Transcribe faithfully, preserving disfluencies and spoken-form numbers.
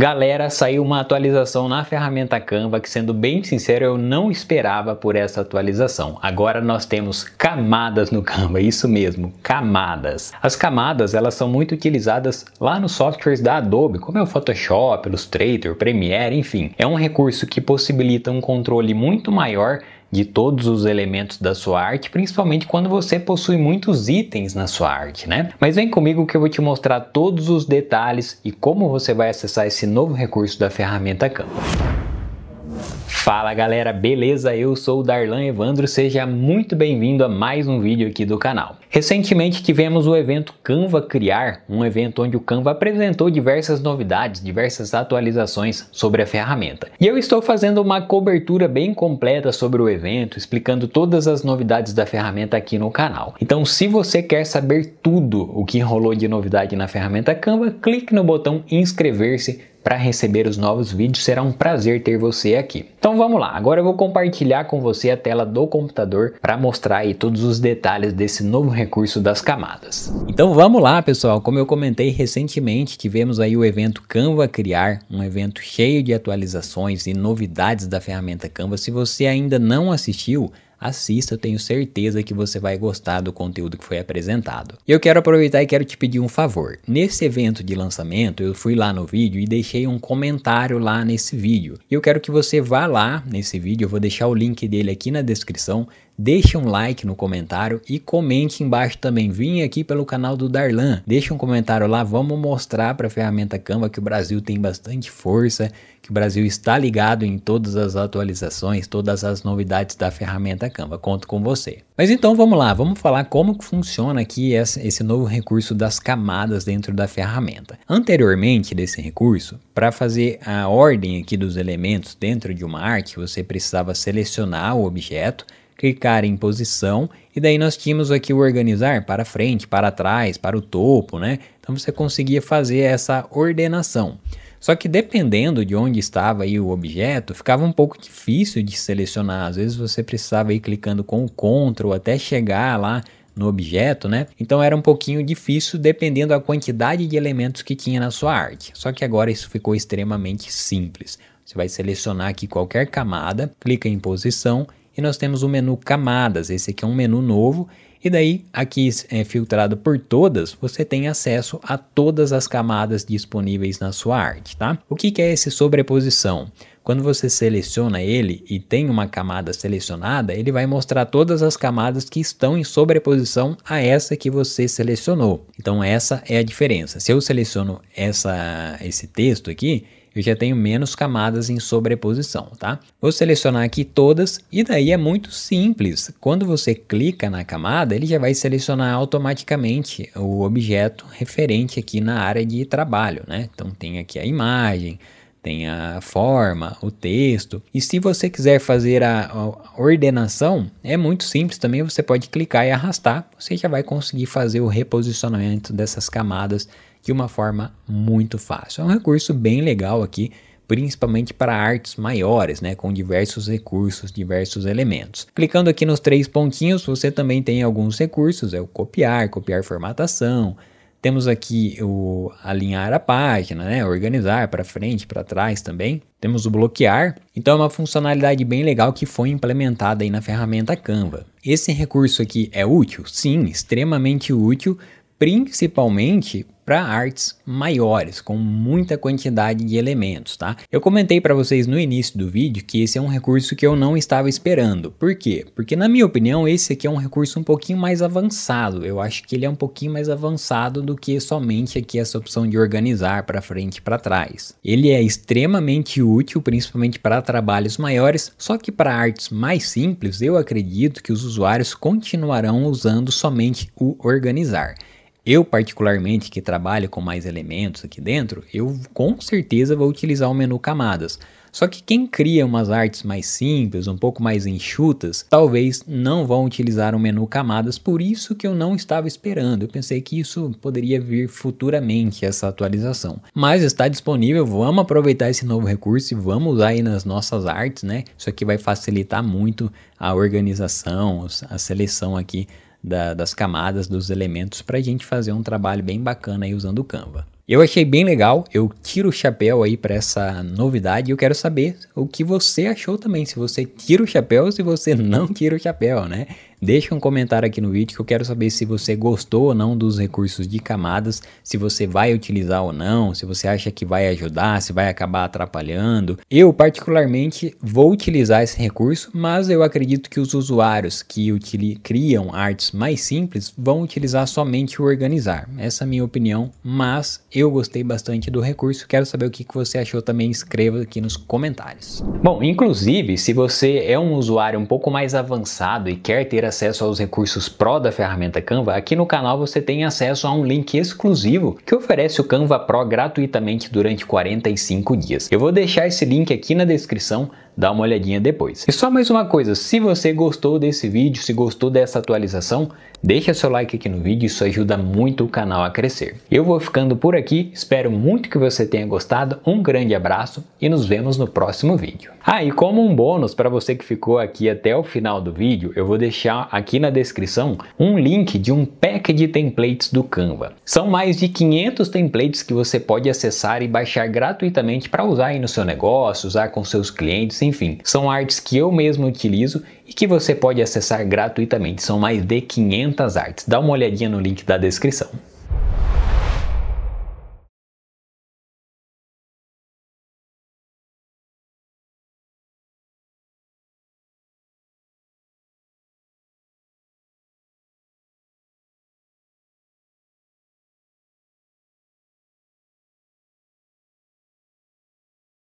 Galera, saiu uma atualização na ferramenta Canva que, sendo bem sincero, eu não esperava por essa atualização. Agora nós temos camadas no Canva, isso mesmo, camadas. As camadas, elas são muito utilizadas lá nos softwares da Adobe, como é o Photoshop, Illustrator, Premiere, enfim. É um recurso que possibilita um controle muito maior de todos os elementos da sua arte, principalmente quando você possui muitos itens na sua arte, né? Mas vem comigo que eu vou te mostrar todos os detalhes e como você vai acessar esse novo recurso da ferramenta Canva. Fala galera, beleza? Eu sou o Darlan Evandro, seja muito bem-vindo a mais um vídeo aqui do canal. Recentemente tivemos o evento Canva Criar, um evento onde o Canva apresentou diversas novidades, diversas atualizações sobre a ferramenta. E eu estou fazendo uma cobertura bem completa sobre o evento, explicando todas as novidades da ferramenta aqui no canal. Então, se você quer saber tudo o que rolou de novidade na ferramenta Canva, clique no botão inscrever-se para receber os novos vídeos. Será um prazer ter você aqui. Então vamos lá, agora eu vou compartilhar com você a tela do computador para mostrar aí todos os detalhes desse novo recurso das camadas. Então vamos lá pessoal, como eu comentei recentemente, tivemos aí o evento Canva Criar, um evento cheio de atualizações e novidades da ferramenta Canva. Se você ainda não assistiu, assista, eu tenho certeza que você vai gostar do conteúdo que foi apresentado. E eu quero aproveitar e quero te pedir um favor. Nesse evento de lançamento, eu fui lá no vídeo e deixei um comentário lá nesse vídeo. E eu quero que você vá lá nesse vídeo, eu vou deixar o link dele aqui na descrição. Deixe um like no comentário e comente embaixo também. Vim aqui pelo canal do Darlan. Deixe um comentário lá, vamos mostrar para a ferramenta Canva que o Brasil tem bastante força, que o Brasil está ligado em todas as atualizações, todas as novidades da ferramenta Canva. Conto com você. Mas então vamos lá, vamos falar como que funciona aqui esse novo recurso das camadas dentro da ferramenta. Anteriormente desse recurso, para fazer a ordem aqui dos elementos dentro de uma arte, você precisava selecionar o objeto, clicar em posição e daí nós tínhamos aqui o organizar para frente, para trás, para o topo, né? Então você conseguia fazer essa ordenação. Só que dependendo de onde estava aí o objeto, ficava um pouco difícil de selecionar. Às vezes você precisava ir clicando com o Ctrl até chegar lá no objeto, né? Então era um pouquinho difícil dependendo da quantidade de elementos que tinha na sua arte. Só que agora isso ficou extremamente simples. Você vai selecionar aqui qualquer camada, clica em posição e nós temos o menu camadas. Esse aqui é um menu novo e daí aqui é filtrado por todas, você tem acesso a todas as camadas disponíveis na sua arte, tá? O que que é esse sobreposição? Quando você seleciona ele e tem uma camada selecionada, ele vai mostrar todas as camadas que estão em sobreposição a essa que você selecionou. Então essa é a diferença. Se eu seleciono essa, esse texto aqui, eu já tenho menos camadas em sobreposição, tá? Vou selecionar aqui todas e daí é muito simples. Quando você clica na camada, ele já vai selecionar automaticamente o objeto referente aqui na área de trabalho, né? Então tem aqui a imagem, tem a forma, o texto. E se você quiser fazer a ordenação, é muito simples também. Você pode clicar e arrastar. Você já vai conseguir fazer o reposicionamento dessas camadas de uma forma muito fácil. É um recurso bem legal aqui, principalmente para artes maiores, né, com diversos recursos, diversos elementos. Clicando aqui nos três pontinhos, você também tem alguns recursos, é o copiar, copiar formatação. Temos aqui o alinhar a página, né, organizar para frente, para trás também. Temos o bloquear. Então é uma funcionalidade bem legal que foi implementada aí na ferramenta Canva. Esse recurso aqui é útil? Sim, extremamente útil, principalmente para artes maiores, com muita quantidade de elementos, tá? Eu comentei para vocês no início do vídeo que esse é um recurso que eu não estava esperando. Por quê? Porque na minha opinião esse aqui é um recurso um pouquinho mais avançado. Eu acho que ele é um pouquinho mais avançado do que somente aqui essa opção de organizar para frente e para trás. Ele é extremamente útil, principalmente para trabalhos maiores, só que para artes mais simples eu acredito que os usuários continuarão usando somente o organizar. Eu, particularmente, que trabalho com mais elementos aqui dentro, eu com certeza vou utilizar o menu camadas. Só que quem cria umas artes mais simples, um pouco mais enxutas, talvez não vão utilizar o menu camadas, por isso que eu não estava esperando. Eu pensei que isso poderia vir futuramente, essa atualização. Mas está disponível, vamos aproveitar esse novo recurso e vamos usar aí nas nossas artes, né? Isso aqui vai facilitar muito a organização, a seleção aqui Da, das camadas, dos elementos, para a gente fazer um trabalho bem bacana aí usando o Canva. Eu achei bem legal, eu tiro o chapéu aí para essa novidade e eu quero saber o que você achou também, se você tira o chapéu ou se você não tira o chapéu, né? Deixa um comentário aqui no vídeo que eu quero saber se você gostou ou não dos recursos de camadas, se você vai utilizar ou não, se você acha que vai ajudar, se vai acabar atrapalhando. Eu particularmente vou utilizar esse recurso, mas eu acredito que os usuários que criam artes mais simples vão utilizar somente o organizar. Essa é a minha opinião, mas eu gostei bastante do recurso. Quero saber o que você achou também, escreva aqui nos comentários. Bom, inclusive, se você é um usuário um pouco mais avançado e quer ter acesso aos recursos Pro da ferramenta Canva, aqui no canal você tem acesso a um link exclusivo que oferece o Canva Pro gratuitamente durante quarenta e cinco dias. Eu vou deixar esse link aqui na descrição, dá uma olhadinha depois. E só mais uma coisa, se você gostou desse vídeo, se gostou dessa atualização, deixa seu like aqui no vídeo, isso ajuda muito o canal a crescer. Eu vou ficando por aqui, espero muito que você tenha gostado, um grande abraço e nos vemos no próximo vídeo. Ah, e como um bônus para você que ficou aqui até o final do vídeo, eu vou deixar aqui na descrição um link de um pack de templates do Canva. São mais de quinhentos templates que você pode acessar e baixar gratuitamente para usar aí no seu negócio, usar com seus clientes, enfim. São artes que eu mesmo utilizo e que você pode acessar gratuitamente, são mais de quinhentas artes. Dá uma olhadinha no link da descrição.